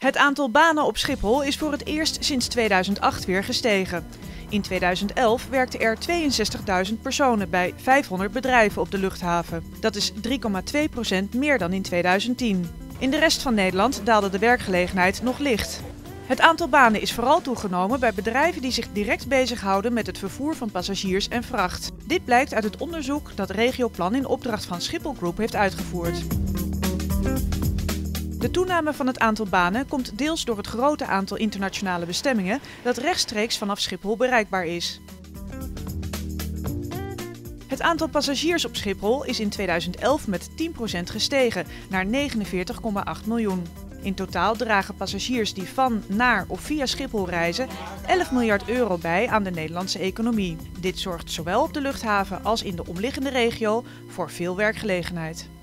Het aantal banen op Schiphol is voor het eerst sinds 2008 weer gestegen. In 2011 werkten er 62.000 personen bij 500 bedrijven op de luchthaven. Dat is 3,2% meer dan in 2010. In de rest van Nederland daalde de werkgelegenheid nog licht. Het aantal banen is vooral toegenomen bij bedrijven die zich direct bezighouden met het vervoer van passagiers en vracht. Dit blijkt uit het onderzoek dat Regioplan in opdracht van Schiphol Group heeft uitgevoerd. De toename van het aantal banen komt deels door het grote aantal internationale bestemmingen dat rechtstreeks vanaf Schiphol bereikbaar is. Het aantal passagiers op Schiphol is in 2011 met 10% gestegen naar 49,8 miljoen. In totaal dragen passagiers die van, naar of via Schiphol reizen €11 miljard bij aan de Nederlandse economie. Dit zorgt zowel op de luchthaven als in de omliggende regio voor veel werkgelegenheid.